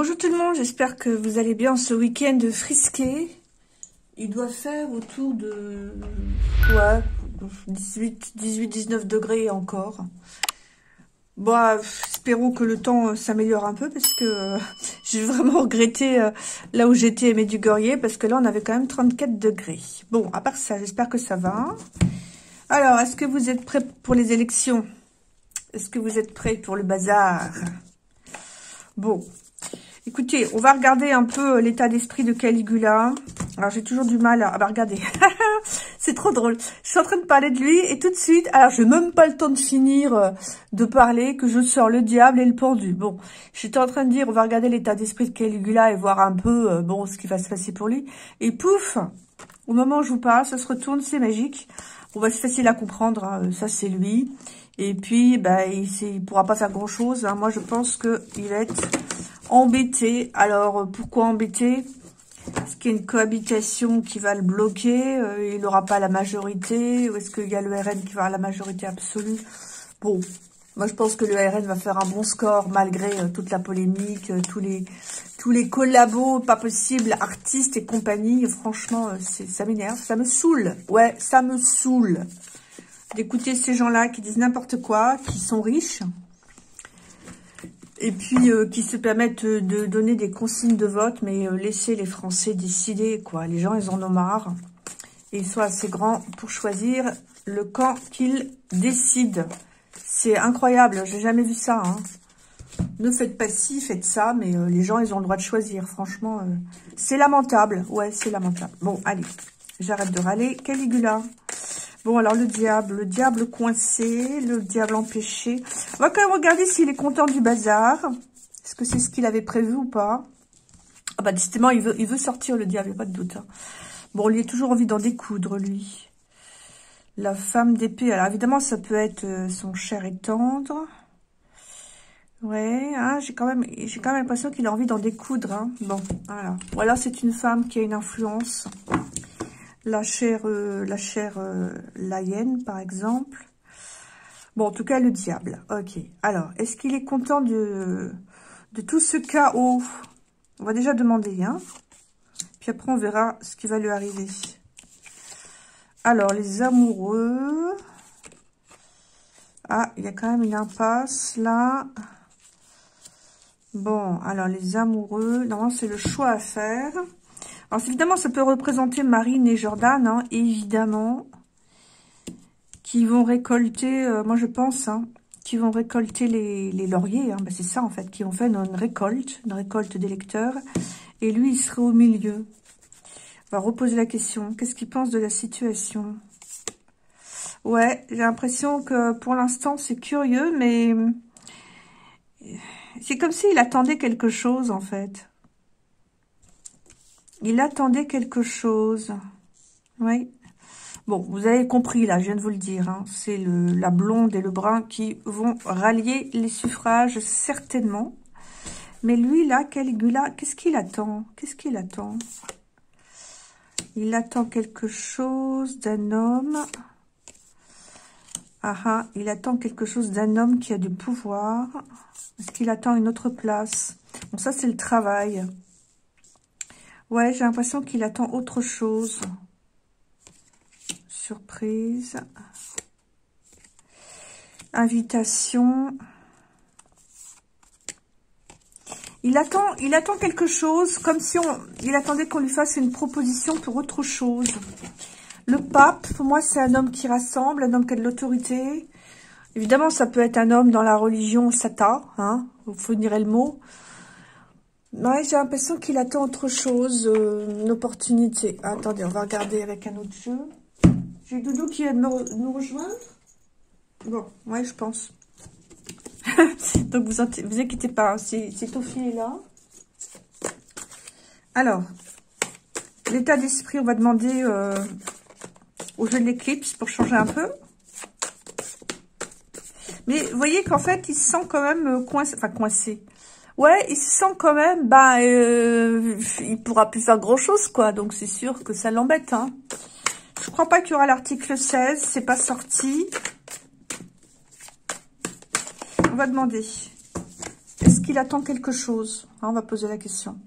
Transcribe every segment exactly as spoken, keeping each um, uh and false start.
Bonjour tout le monde, j'espère que vous allez bien ce week-end frisqué. Il doit faire autour de ouais, dix-huit dix-neuf degrés encore. Bon, espérons que le temps s'améliore un peu parce que euh, j'ai vraiment regretté euh, là où j'étais à Medjugorje parce que là on avait quand même trente-quatre degrés. Bon, à part ça, j'espère que ça va. Alors, est-ce que vous êtes prêts pour les élections? Est-ce que vous êtes prêts pour le bazar? Bon, écoutez, on va regarder un peu l'état d'esprit de Caligula. Alors, j'ai toujours du mal à... Ah bah, regardez, c'est trop drôle. Je suis en train de parler de lui et tout de suite... Alors, j'ai même pas le temps de finir de parler que je sors le diable et le pendu. Bon, j'étais en train de dire, on va regarder l'état d'esprit de Caligula et voir un peu, bon, ce qui va se passer pour lui. Et pouf, au moment où je vous parle, ça se retourne, c'est magique. Bon, bah, c'est facile à comprendre, hein. Ça, c'est lui. Et puis, bah, il ne pourra pas faire grand-chose. Hein. Moi, je pense qu'il va être embêté. Alors, pourquoi embêté? Est-ce qu'il y a une cohabitation qui va le bloquer? euh, Il n'aura pas la majorité? Ou est-ce qu'il y a le R N qui va avoir la majorité absolue? Bon, moi, je pense que le R N va faire un bon score malgré euh, toute la polémique, euh, tous les tous les collabos, pas possible, artistes et compagnie. Franchement, euh, ça m'énerve, ça me saoule. Ouais, ça me saoule. D'écouter ces gens-là qui disent n'importe quoi, qui sont riches, et puis euh, qui se permettent de donner des consignes de vote, mais euh, laisser les Français décider, quoi. Les gens, ils en ont marre, et ils sont assez grands pour choisir le camp qu'ils décident. C'est incroyable, j'ai jamais vu ça, hein. Ne faites pas ci, faites ça, mais euh, les gens, ils ont le droit de choisir, franchement. Euh, c'est lamentable, ouais, c'est lamentable. Bon, allez, j'arrête de râler. Caligula. Bon, alors le diable, le diable coincé, le diable empêché. On va quand même regarder s'il est content du bazar. Est-ce que c'est ce qu'il avait prévu ou pas? Ah bah, décidément, il veut, il veut sortir, le diable, il n'y a pas de doute. Hein. Bon, il a toujours envie d'en découdre, lui. La femme d'épée. Alors, évidemment, ça peut être son cher et tendre. Ouais, hein, j'ai quand même, j'ai quand même l'impression qu'il a envie d'en découdre. Hein. Bon, voilà. Ou alors, c'est une femme qui a une influence. La chair, euh, la chair, euh, la hyène, par exemple. Bon, en tout cas, le diable. Ok. Alors, est-ce qu'il est content de, de tout ce chaos? On va déjà demander, hein. Puis après, on verra ce qui va lui arriver. Alors, les amoureux. Ah, il y a quand même une impasse, là. Bon, alors, les amoureux. Normalement, c'est le choix à faire. Alors, évidemment, ça peut représenter Marine et Jordan, hein, évidemment, qui vont récolter, euh, moi je pense, hein, qui vont récolter les, les lauriers. Hein, ben c'est ça, en fait, qui ont fait une, une récolte, une récolte d'électeurs. Et lui, il serait au milieu. On va reposer la question. Qu'est-ce qu'il pense de la situation? Ouais, j'ai l'impression que pour l'instant, c'est curieux, mais c'est comme s'il attendait quelque chose, en fait. Il attendait quelque chose. Oui. Bon, vous avez compris, là, je viens de vous le dire. Hein. C'est la blonde et le brun qui vont rallier les suffrages, certainement. Mais lui, là, Caligula, qu'est-ce qu'il attend? Qu'est-ce qu'il attend? Il attend quelque chose d'un homme. Ah ah, il attend quelque chose d'un homme qui a du pouvoir. Est-ce qu'il attend une autre place? Bon, ça, c'est le travail. Ouais, j'ai l'impression qu'il attend autre chose. Surprise. Invitation. Il attend, il attend quelque chose, comme si on, il attendait qu'on lui fasse une proposition pour autre chose. Le pape, pour moi, c'est un homme qui rassemble, un homme qui a de l'autorité. Évidemment, ça peut être un homme dans la religion Sata, hein, vous fournirez le mot. Ouais, j'ai l'impression qu'il attend autre chose, euh, une opportunité. Ah, attendez, on va regarder avec un autre jeu. J'ai Doudou qui vient de me re nous rejoindre. Bon, ouais, je pense. Donc, vous vous inquiétez pas, hein, c'est au fil là. Alors, l'état d'esprit, on va demander euh, au jeu de l'éclipse pour changer un peu. Mais vous voyez qu'en fait, il se sent quand même coincé. Enfin, coincé. Ouais, il se sent quand même, bah, euh, il pourra plus faire grand-chose, quoi. Donc, c'est sûr que ça l'embête, hein. Je crois pas qu'il y aura l'article seize, c'est pas sorti. On va demander. Est-ce qu'il attend quelque chose? On va poser la question.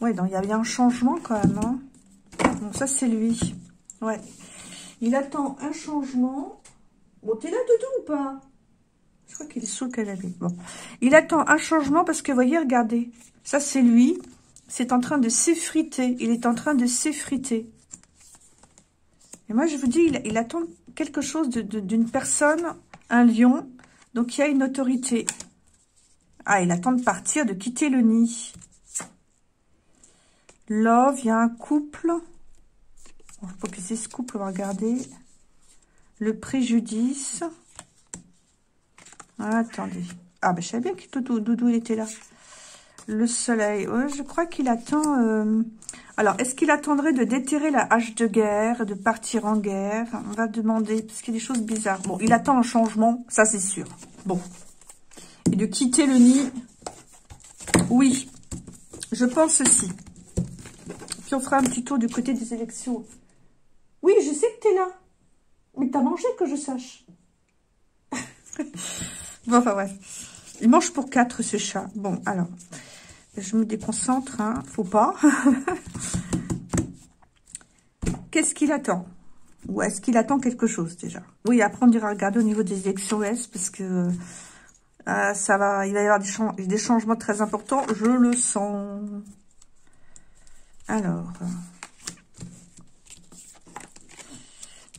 Oui, donc il y a bien un changement quand même. Hein. Donc ça, c'est lui. Ouais. Il attend un changement. Bon, t'es là dedans ou pas? Je crois qu'il est sous le canapé. Bon. Il attend un changement parce que, voyez, regardez. Ça, c'est lui. C'est en train de s'effriter. Il est en train de s'effriter. Et moi, je vous dis, il, il attend quelque chose de, de, d'une personne, un lion. Donc, il y a une autorité. Ah, il attend de partir, de quitter le nid. Love, il y a un couple. On va focaliser ce couple, on va regarder. Le préjudice. Ah, attendez. Ah, ben, je savais bien que tout, tout, Doudou il était là. Le soleil. Ouais, je crois qu'il attend... Euh... Alors, est-ce qu'il attendrait de déterrer la hache de guerre, de partir en guerre? On va demander, parce qu'il y a des choses bizarres. Bon, il attend un changement, ça c'est sûr. Bon. Et de quitter le nid. Oui, je pense ceci. Puis on fera un petit tour du côté des élections. Oui, je sais que t'es là. Mais t'as mangé, que je sache. Bon, enfin, ouais. Il mange pour quatre, ce chat. Bon, alors... Je me déconcentre, hein. Faut pas. Qu'est-ce qu'il attend? Ou est-ce qu'il attend quelque chose, déjà? Oui, après, on dira, regarder au niveau des élections S, parce que euh, ça va, il va y avoir des, change des changements très importants. Je le sens. Alors.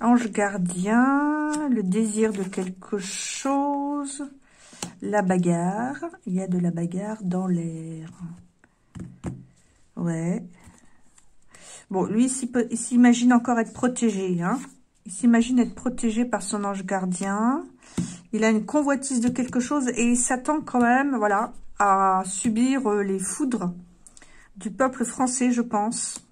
Ange gardien, le désir de quelque chose... La bagarre, il y a de la bagarre dans l'air. Ouais. Bon, lui, il s'imagine encore être protégé. Hein. Il s'imagine être protégé par son ange gardien. Il a une convoitise de quelque chose et il s'attend quand même, voilà, à subir les foudres du peuple français, je pense,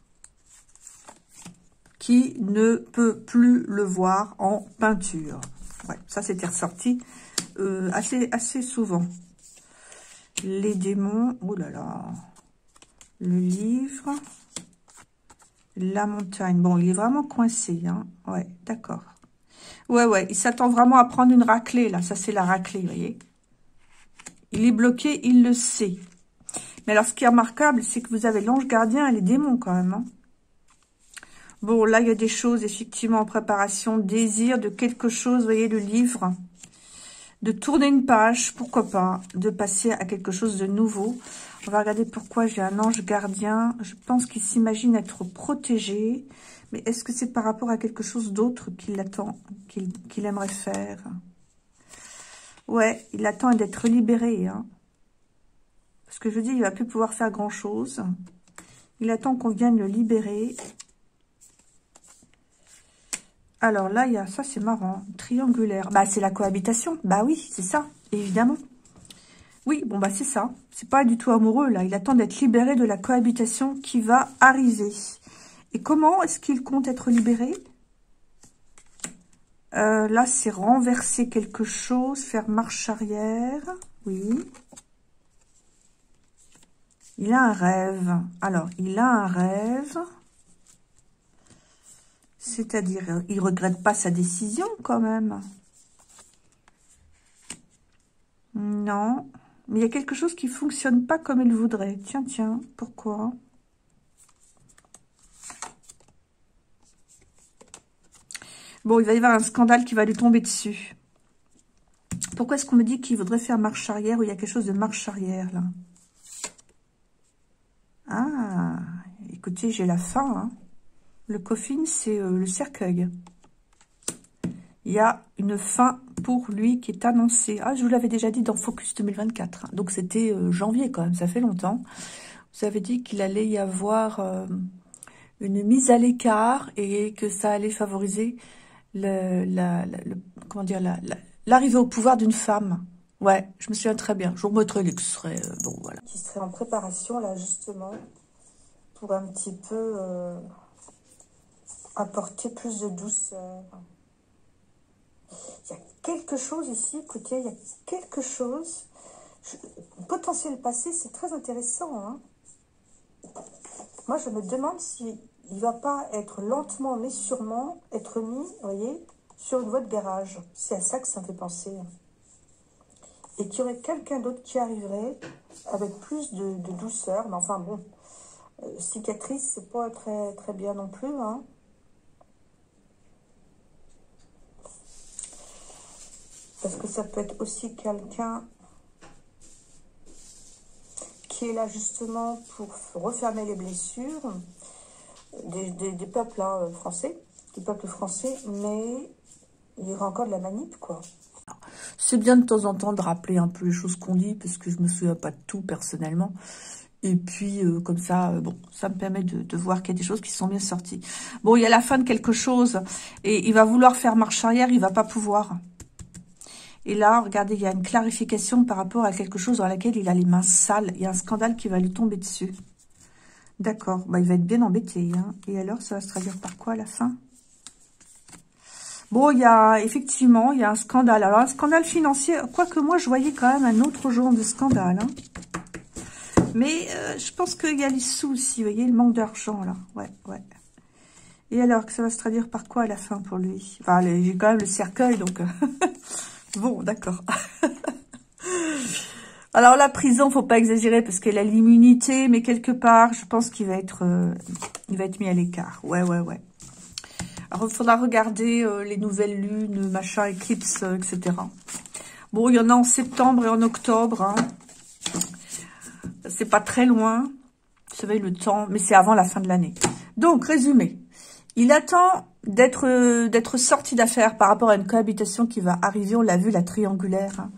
qui ne peut plus le voir en peinture. Ouais, ça, c'était ressorti. Euh, assez, assez souvent. Les démons, oh là là, le livre, la montagne. Bon, il est vraiment coincé, hein. Ouais, d'accord. Ouais, ouais, il s'attend vraiment à prendre une raclée, là. Ça, c'est la raclée, vous voyez. Il est bloqué, il le sait. Mais alors, ce qui est remarquable, c'est que vous avez l'ange gardien et les démons, quand même, hein. Bon, là, il y a des choses, effectivement, en préparation, désir de quelque chose, vous voyez, le livre. De tourner une page, pourquoi pas, de passer à quelque chose de nouveau. On va regarder pourquoi j'ai un ange gardien. Je pense qu'il s'imagine être protégé. Mais est-ce que c'est par rapport à quelque chose d'autre qu'il attend, qu'il qu'il aimerait faire? Ouais, il attend d'être libéré. Hein. Parce que je dis, il va plus pouvoir faire grand-chose. Il attend qu'on vienne le libérer. Alors là, il y a ça, c'est marrant, triangulaire. Bah, c'est la cohabitation. Bah oui, c'est ça, évidemment. Oui, bon, bah c'est ça. C'est pas du tout amoureux, là. Il attend d'être libéré de la cohabitation qui va arriver. Et comment est-ce qu'il compte être libéré? euh, Là, c'est renverser quelque chose, faire marche arrière. Oui. Il a un rêve. Alors, il a un rêve... C'est-à-dire, il ne regrette pas sa décision, quand même. Non. Mais il y a quelque chose qui ne fonctionne pas comme il voudrait. Tiens, tiens, pourquoi? Bon, il va y avoir un scandale qui va lui tomber dessus. Pourquoi est-ce qu'on me dit qu'il voudrait faire marche arrière ou il y a quelque chose de marche arrière, là? Ah, écoutez, j'ai la faim, hein. Le coffin, c'est euh, le cercueil. Il y a une fin pour lui qui est annoncée. Ah, je vous l'avais déjà dit dans Focus deux mille vingt-quatre. Hein. Donc, c'était euh, janvier quand même, ça fait longtemps. Vous avez dit qu'il allait y avoir euh, une mise à l'écart et que ça allait favoriser le, la, la, le, comment dire, la, la, l'arrivée au pouvoir d'une femme. Ouais, je me souviens très bien. Je vous remettrai l'extrait. Euh, bon, voilà. Qui serait en préparation, là, justement, pour un petit peu... Euh... apporter plus de douceur. Il y a quelque chose ici, écoutez, il y a quelque chose. Je, potentiel passé, c'est très intéressant. Hein. Moi, je me demande s'il ne va pas être lentement, mais sûrement, être mis, vous voyez, sur une voie de garage. C'est à ça que ça me fait penser. et qu'il y aurait quelqu'un d'autre qui arriverait avec plus de, de douceur. Mais enfin bon, euh, cicatrice, c'est pas très, très bien non plus, hein. Parce que ça peut être aussi quelqu'un qui est là justement pour refermer les blessures des, des, des peuples hein, français, du peuple français, mais il y aura encore de la manip, quoi. C'est bien de temps en temps de rappeler un peu les choses qu'on dit, parce que je me souviens pas de tout personnellement. Et puis, euh, comme ça, euh, bon, ça me permet de, de voir qu'il y a des choses qui sont bien sorties. Bon, il y a la fin de quelque chose, et il va vouloir faire marche arrière, il va pas pouvoir. Et là, regardez, il y a une clarification par rapport à quelque chose dans laquelle il a les mains sales. Il y a un scandale qui va lui tomber dessus. D'accord, bah, il va être bien embêté. Hein. Et alors, ça va se traduire par quoi à la fin? Bon, il y a effectivement, il y a un scandale. Alors, un scandale financier, quoique moi, je voyais quand même un autre genre de scandale. Hein. Mais euh, je pense qu'il y a les sous aussi, vous voyez, le manque d'argent, là. Ouais, ouais. Et alors, ça va se traduire par quoi à la fin pour lui? Enfin, j'ai quand même le cercueil, donc... Bon, d'accord. Alors, la prison, faut pas exagérer parce qu'elle a l'immunité, mais quelque part, je pense qu'il va être euh, il va être mis à l'écart. Ouais, ouais, ouais. Alors, il faudra regarder euh, les nouvelles lunes, machin, éclipse, euh, et cetera. Bon, il y en a en septembre et en octobre. Hein. C'est pas très loin. Vous savez, le temps, mais c'est avant la fin de l'année. Donc, résumé. Il attend d'être euh, d'être sorti d'affaires par rapport à une cohabitation qui va arriver. On l'a vu, la triangulaire. Hein.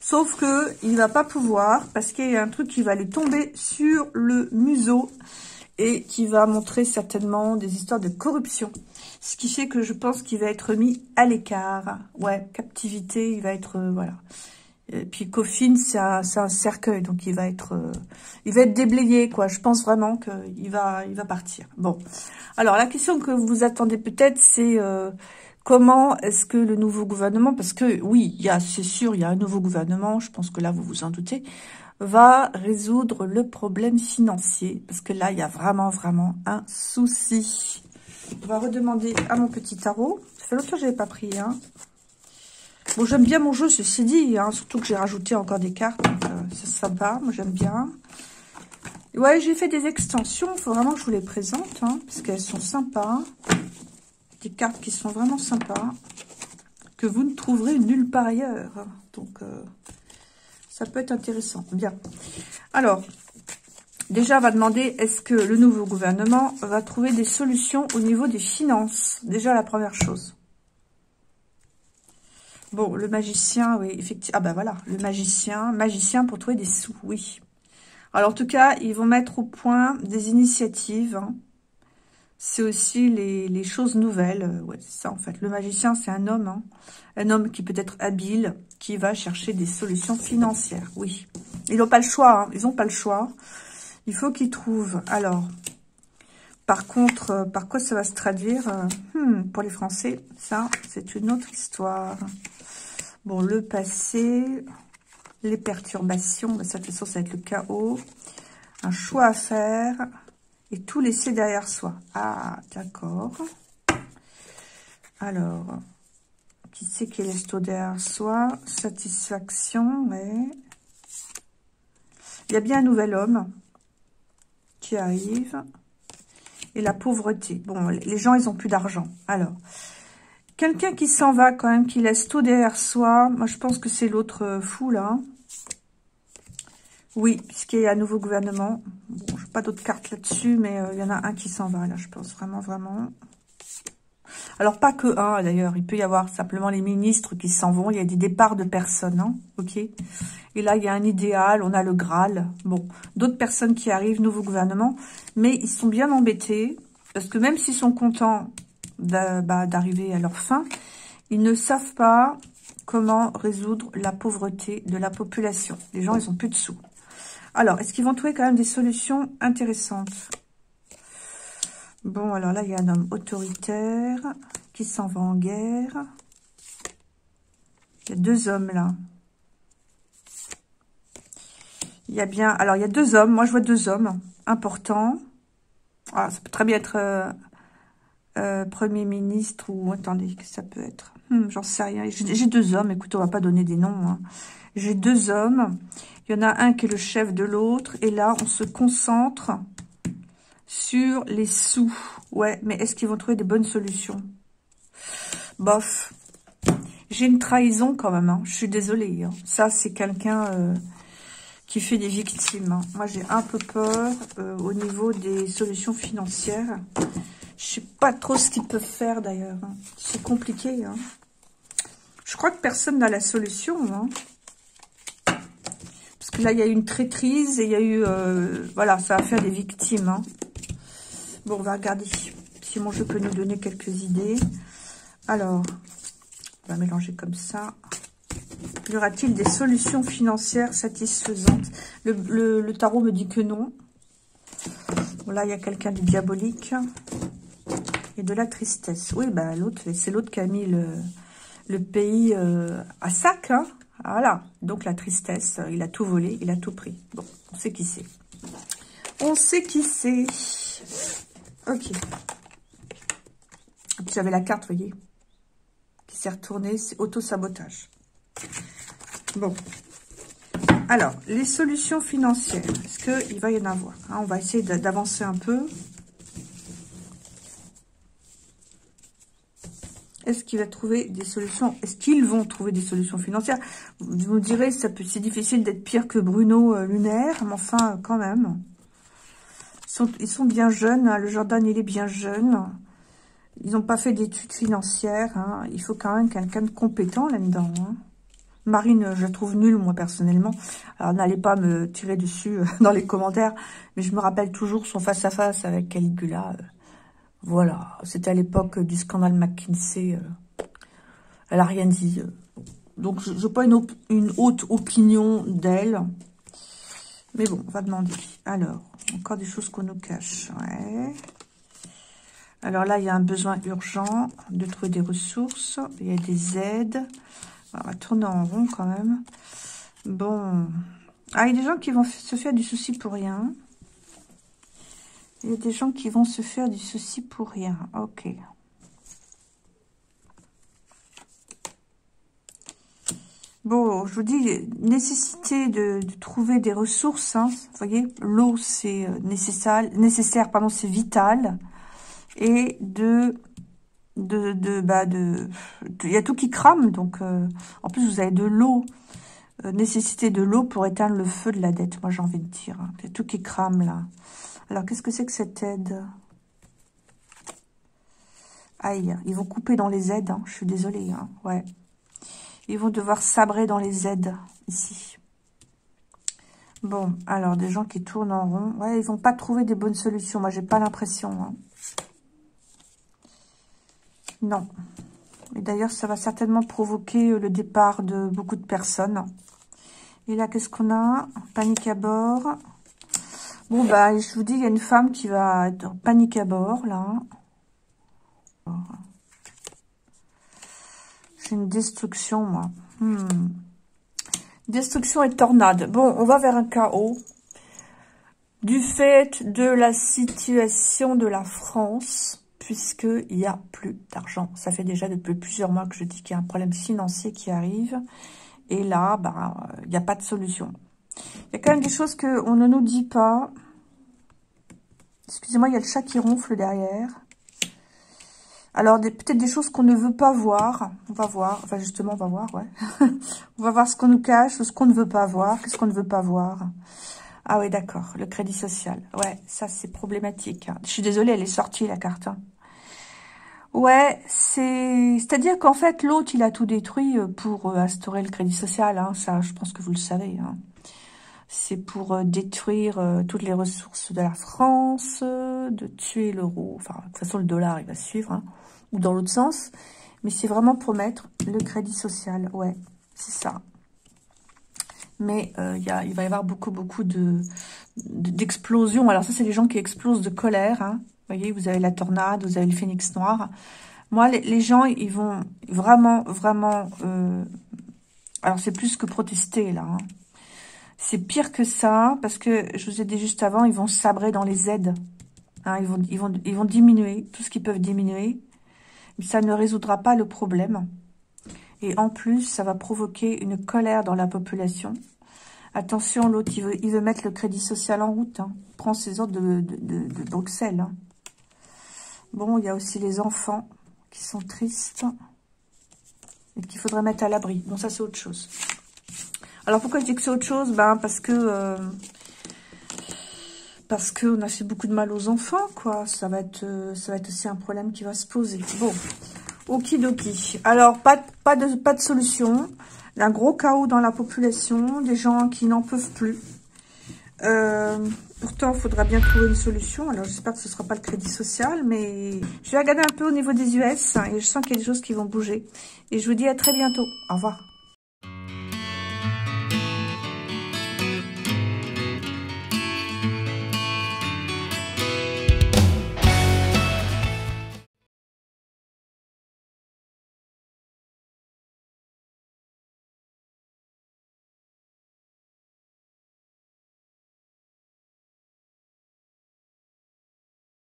Sauf que il va pas pouvoir parce qu'il y a un truc qui va lui tomber sur le museau et qui va montrer certainement des histoires de corruption. Ce qui fait que je pense qu'il va être mis à l'écart. Ouais, captivité, il va être... Euh, voilà. Et puis coffin, c'est un, un cercueil, donc il va être, euh, il va être déblayé, quoi. Je pense vraiment qu'il va, il va partir. Bon, alors la question que vous attendez peut-être, c'est euh, comment est-ce que le nouveau gouvernement, parce que oui, il y a, c'est sûr, il y a un nouveau gouvernement. Je pense que là, vous vous en doutez, va résoudre le problème financier, parce que là, il y a vraiment, vraiment un souci. On va redemander à mon petit tarot. Ça fait longtemps que je n'avais pas pris, hein. Bon, j'aime bien mon jeu, ceci dit, hein, surtout que j'ai rajouté encore des cartes, donc euh, c'est sympa, moi j'aime bien. Ouais, j'ai fait des extensions, il faut vraiment que je vous les présente, hein, parce qu'elles sont sympas. Des cartes qui sont vraiment sympas, que vous ne trouverez nulle part ailleurs. Hein, donc, euh, ça peut être intéressant. Bien. Alors, déjà, on va demander, est-ce que le nouveau gouvernement va trouver des solutions au niveau des finances? Déjà, la première chose. Bon, le magicien, oui, effectivement. Ah ben voilà, le magicien, magicien pour trouver des sous, oui. Alors, en tout cas, ils vont mettre au point des initiatives. Hein. C'est aussi les, les choses nouvelles. Ouais, c'est ça, en fait. Le magicien, c'est un homme. Hein. Un homme qui peut être habile, qui va chercher des solutions financières, oui. Ils n'ont pas le choix, hein. Ils n'ont pas le choix. Il faut qu'ils trouvent. Alors, par contre, par quoi ça va se traduire? hmm, Pour les Français, ça, c'est une autre histoire. Bon, le passé, les perturbations, de toute façon, ça va être le chaos. Un choix à faire et tout laisser derrière soi. Ah, d'accord. Alors, qui c'est qui laisse tout derrière soi? Satisfaction, mais... Il y a bien un nouvel homme qui arrive. Et la pauvreté. Bon, les gens, ils ont plus d'argent. Alors... Quelqu'un qui s'en va quand même, qui laisse tout derrière soi. Moi, je pense que c'est l'autre fou, là. Oui, puisqu'il y a un nouveau gouvernement. Bon, je n'ai pas d'autres cartes là-dessus, mais euh, il y en a un qui s'en va, là, je pense. Vraiment, vraiment. Alors, pas que un, d'ailleurs. Il peut y avoir simplement les ministres qui s'en vont. Il y a des départs de personnes, hein, ok. Et là, il y a un idéal, on a le Graal. Bon, d'autres personnes qui arrivent, nouveau gouvernement. Mais ils sont bien embêtés, parce que même s'ils sont contents... d'arriver à leur fin, ils ne savent pas comment résoudre la pauvreté de la population. Les gens, ils n'ont plus de sous. Alors, est-ce qu'ils vont trouver quand même des solutions intéressantes? Bon, alors là, il y a un homme autoritaire qui s'en va en guerre. Il y a deux hommes, là. Il y a bien... Alors, il y a deux hommes. Moi, je vois deux hommes importants. Alors, ça peut très bien être... Euh, euh, Premier ministre ou... Attendez, que ça peut être hum, j'en sais rien. J'ai deux hommes. Écoutez, on va pas donner des noms. Hein. J'ai deux hommes. Il y en a un qui est le chef de l'autre. Et là, on se concentre sur les sous. Ouais, mais est-ce qu'ils vont trouver des bonnes solutions? Bof. J'ai une trahison quand même. Hein. Je suis désolée. Hein. Ça, c'est quelqu'un... Euh... qui fait des victimes. Moi, j'ai un peu peur euh, au niveau des solutions financières. Je sais pas trop ce qu'ils peuvent faire, d'ailleurs. C'est compliqué. Hein. Je crois que personne n'a la solution. Hein. Parce que là, il y a eu une traîtrise et il y a eu... Euh, voilà, ça va faire des victimes. Hein. Bon, on va regarder si mon jeu peut nous donner quelques idées. Alors, on va mélanger comme ça. Y aura-t-il des solutions financières satisfaisantes? le, le, le tarot me dit que non. Bon, là, il y a quelqu'un de diabolique et de la tristesse. Oui, bah, l'autre, c'est l'autre qui a mis le, le pays euh, à sac. Hein, voilà. Donc, la tristesse, il a tout volé, il a tout pris. Bon, on sait qui c'est. On sait qui c'est. Ok. J'avais la carte, vous voyez, qui s'est retournée. C'est auto-sabotage. Bon, alors, les solutions financières, est-ce qu'il va y en avoir? Hein, on va essayer d'avancer un peu. Est-ce qu'il va trouver des solutions? Est-ce qu'ils vont trouver des solutions financières? Vous me direz, c'est difficile d'être pire que Bruno euh, Lunaire, mais enfin, quand même. Ils sont, ils sont bien jeunes, hein, le Jordan, il est bien jeune. Ils n'ont pas fait d'études financières. Hein, il faut quand même quelqu'un de compétent là-dedans. Hein. Marine, je la trouve nulle, moi, personnellement. Alors, n'allez pas me tirer dessus euh, dans les commentaires, mais je me rappelle toujours son face-à-face -face avec Caligula. Euh, voilà, c'était à l'époque euh, du scandale McKinsey. Euh, elle n'a rien dit. Euh. Donc, je n'ai pas une, op une haute opinion d'elle. Mais bon, on va demander. Alors, encore des choses qu'on nous cache. Ouais. Alors là, il y a un besoin urgent de trouver des ressources. Il y a des aides. On va tourner en rond quand même. Bon. Ah, il y a des gens qui vont se faire du souci pour rien. Il y a des gens qui vont se faire du souci pour rien. Ok. Bon, je vous dis, nécessité de, de trouver des ressources. Hein. Vous voyez, l'eau, c'est nécessaire, nécessaire, pardon, c'est vital. Et de... De, de, bah de, il y a tout qui crame, donc euh, en plus vous avez de l'eau, euh, nécessité de l'eau pour éteindre le feu de la dette, moi j'ai envie de dire, il y a tout qui crame là. Alors qu'est-ce que c'est que cette aide? Aïe, ils vont couper dans les aides, hein, je suis désolée, hein, ouais. Ils vont devoir sabrer dans les aides, ici. Bon, alors des gens qui tournent en rond, ouais, ils vont pas trouver des bonnes solutions, moi j'ai pas l'impression, hein. Non. Et d'ailleurs, ça va certainement provoquer le départ de beaucoup de personnes. Et là, qu'est-ce qu'on a? Panique à bord. Bon, bah, je vous dis, il y a une femme qui va être en panique à bord, là. C'est une destruction, moi. Hmm. Destruction et tornade. Bon, on va vers un chaos. Du fait de la situation de la France... puisqu'il n'y a plus d'argent. Ça fait déjà depuis plusieurs mois que je dis qu'il y a un problème financier qui arrive. Et là, ben, il n'y a pas de solution. Il y a quand même des choses qu'on ne nous dit pas. Excusez-moi, il y a le chat qui ronfle derrière. Alors, peut-être des choses qu'on ne veut pas voir. On va voir. Enfin, justement, on va voir, ouais. On va voir ce qu'on nous cache, ce qu'on ne veut pas voir. Qu'est-ce qu'on ne veut pas voir ? Ah oui, d'accord. Le crédit social. Ouais, ça, c'est problématique. Hein. Je suis désolée, elle est sortie, la carte. Hein. Ouais, c'est... C'est-à-dire qu'en fait, l'autre, il a tout détruit pour instaurer le crédit social. Hein. Ça, je pense que vous le savez. Hein. C'est pour détruire toutes les ressources de la France, de tuer l'euro. Enfin, de toute façon, le dollar, il va suivre. Hein. Ou dans l'autre sens. Mais c'est vraiment pour mettre le crédit social. Ouais, c'est ça. Mais euh, y a, il va y avoir beaucoup, beaucoup de, d'explosions. Alors ça, c'est les gens qui explosent de colère. Hein. Vous voyez, vous avez la tornade, vous avez le phénix noir. Moi, les, les gens, ils vont vraiment, vraiment... Euh... Alors, c'est plus que protester, là. Hein. C'est pire que ça, parce que, je vous ai dit juste avant, ils vont sabrer dans les aides. Hein, ils, vont, ils, vont, ils vont diminuer tout ce qu'ils peuvent diminuer. Ça ne résoudra pas le problème. Et en plus, ça va provoquer une colère dans la population. Attention, l'autre, il veut, il veut mettre le crédit social en route. Hein. Il prend ses ordres de, de, de, de Bruxelles. Hein. Bon, il y a aussi les enfants qui sont tristes et qu'il faudrait mettre à l'abri. Bon, ça, c'est autre chose. Alors, pourquoi je dis que c'est autre chose? Ben, parce que... Euh, parce qu'on a fait beaucoup de mal aux enfants, quoi. Ça va être, euh, ça va être aussi un problème qui va se poser. Bon, okidoki. Alors, pas, pas, de, pas de solution. Un gros chaos dans la population, des gens qui n'en peuvent plus. Euh, pourtant, il faudra bien trouver une solution. Alors, j'espère que ce ne sera pas le crédit social, mais je vais regarder un peu au niveau des U S hein, et je sens qu'il y a des choses qui vont bouger. Et je vous dis à très bientôt. Au revoir.